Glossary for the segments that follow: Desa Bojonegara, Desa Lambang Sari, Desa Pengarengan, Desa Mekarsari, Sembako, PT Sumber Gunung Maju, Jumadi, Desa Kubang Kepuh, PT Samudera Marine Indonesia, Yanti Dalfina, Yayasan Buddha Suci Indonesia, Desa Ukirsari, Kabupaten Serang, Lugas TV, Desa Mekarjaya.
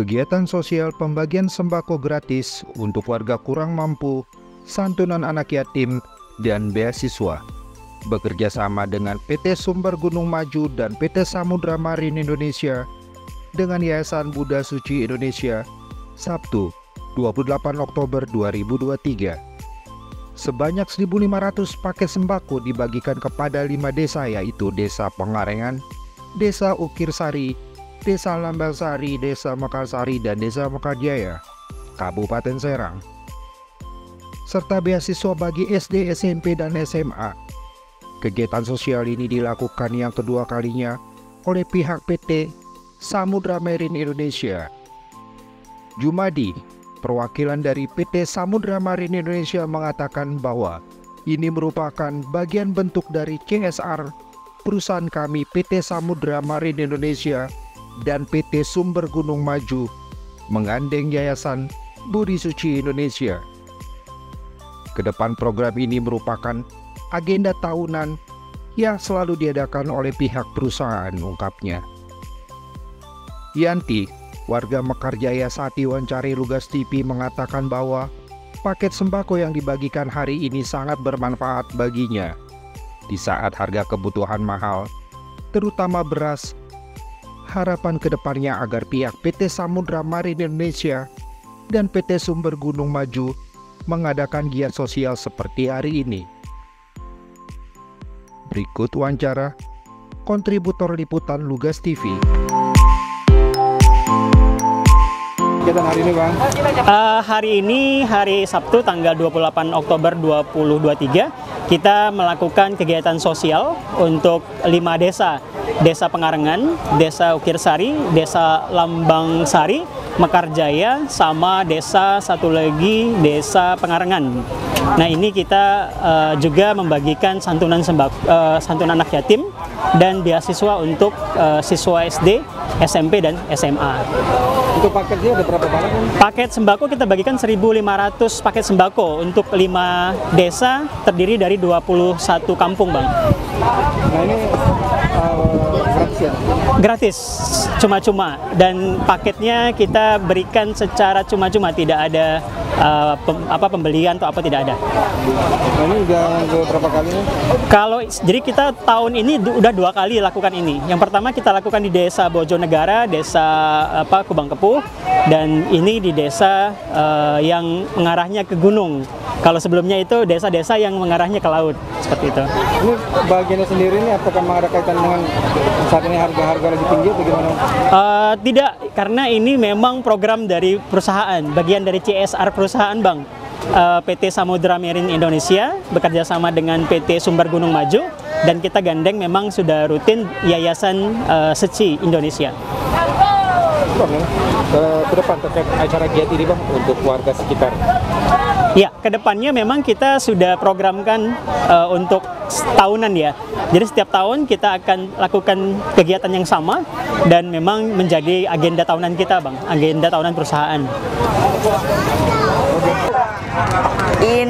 Kegiatan sosial pembagian sembako gratis untuk warga kurang mampu, santunan anak yatim, dan beasiswa. Bekerja sama dengan PT Sumber Gunung Maju dan PT Samudera Marine Indonesia dengan Yayasan Buddha Suci Indonesia, Sabtu 28 Oktober 2023. Sebanyak 1.500 paket sembako dibagikan kepada 5 desa, yaitu Desa Pengarengan, Desa Ukirsari, Desa Lambang Sari, Desa Mekarsari, dan Desa Mekarjaya, Kabupaten Serang, serta beasiswa bagi SD, SMP, dan SMA. Kegiatan sosial ini dilakukan yang kedua kalinya oleh pihak PT Samudera Marine Indonesia. Jumadi, perwakilan dari PT Samudera Marine Indonesia, mengatakan bahwa ini merupakan bagian bentuk dari CSR perusahaan kami PT Samudera Marine Indonesia dan PT Sumber Gunung Maju menggandeng Yayasan Buddha Suci Indonesia. Kedepan program ini merupakan agenda tahunan yang selalu diadakan oleh pihak perusahaan, ungkapnya. Yanti, warga Mekarjaya, saat diwawancari Lugas TV, mengatakan bahwa paket sembako yang dibagikan hari ini sangat bermanfaat baginya di saat harga kebutuhan mahal, terutama beras. Harapan kedepannya agar pihak PT Samudera Marine Indonesia dan PT Sumber Gunung Maju mengadakan giat sosial seperti hari ini. Berikut wawancara kontributor liputan Lugas TV. Kegiatan hari ini, Bang? Hari ini, hari Sabtu tanggal 28 Oktober 2023, kita melakukan kegiatan sosial untuk 5 desa. Desa Pengarengan, Desa Ukirsari, Desa Lambang Sari, Mekarjaya, sama desa satu lagi, Desa Pengarengan. Nah, ini kita juga membagikan santunan anak yatim dan beasiswa untuk siswa SD, SMP, dan SMA. Untuk paketnya ada berapa paket? Paket sembako kita bagikan 1.500 paket sembako untuk 5 desa, terdiri dari 21 kampung, Bang. Nah, ini gratis, cuma-cuma, dan paketnya kita berikan secara cuma-cuma, tidak ada pembelian atau apa, tidak ada. Nah, ini udah berapa kali? Jadi kita tahun ini udah 2 kali lakukan ini. Yang pertama kita lakukan di Desa Bojonegara, Desa Kubang Kepuh, dan ini di desa yang mengarahnya ke gunung. Kalau sebelumnya itu desa-desa yang mengarahnya ke laut, seperti itu. Ini bagiannya sendiri ini apakah ada kaitan dengan saat ini harga-harga lagi tinggi atau gimana? Tidak, karena ini memang program dari perusahaan, bagian dari CSR perusahaan, Bang. PT Samudera Marine Indonesia bekerja sama dengan PT Sumber Gunung Maju, dan kita gandeng memang sudah rutin Yayasan Suci Indonesia. Ke depan terkait acara giat ini, Bang, untuk warga sekitar. Ya, kedepannya memang kita sudah programkan untuk tahunan ya. Jadi setiap tahun kita akan lakukan kegiatan yang sama dan memang menjadi agenda tahunan kita, Bang, agenda tahunan perusahaan.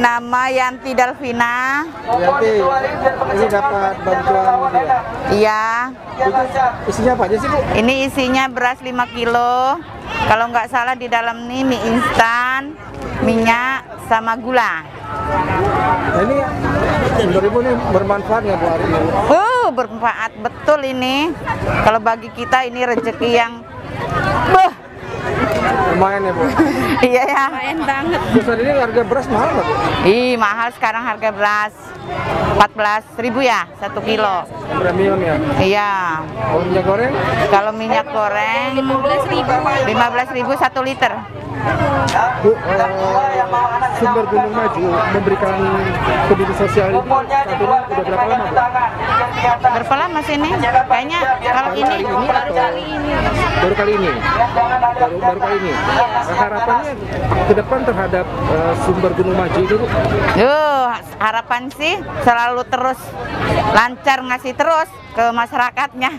Nama Yanti Dalfina. Yanti, ini dapat bantuan dia? Iya. Isinya apa aja sih, Bu? Ini isinya beras 5 kilo. Kalau nggak salah di dalam ini mie instan, minyak, sama gula. Nah, ini menurut Ibu ini bermanfaat nggak, Bu, hari ini? Bermanfaat betul ini. Kalau bagi kita ini rezeki yang lumayan ya, Bu. Iya ya. Lumayan banget. Biasanya ini harga beras mahal nggak, Bu? Ih, mahal sekarang harga beras. 14.000 ya 1 kilo. Premium ya? Iya. Kalau minyak goreng? Kalau minyak goreng 15.000 1 liter. Bu, Sumber Gunung Maju memberikan pendidikan sosial ini sudah berapa lama, Bu? Berapa lama sih ini? Kayaknya kalau ini baru kali ini. Harapannya ke depan terhadap Sumber Gunung Maju itu, Bu? Harapan sih selalu terus lancar, ngasih terus ke masyarakatnya.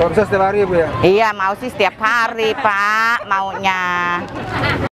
Mau setiap hari, Bu, ya? Iya, mau sih setiap hari, Pak, maunya.